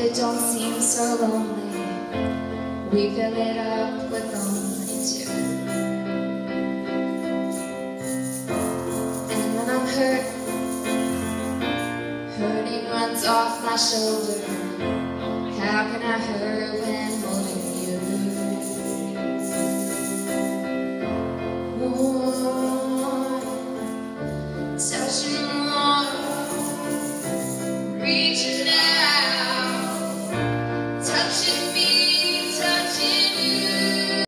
It don't seem so lonely. We fill it up with only two. And when I'm hurt, hurting runs off my shoulder. How can I hurt when holding you? More, touching more, reaching out.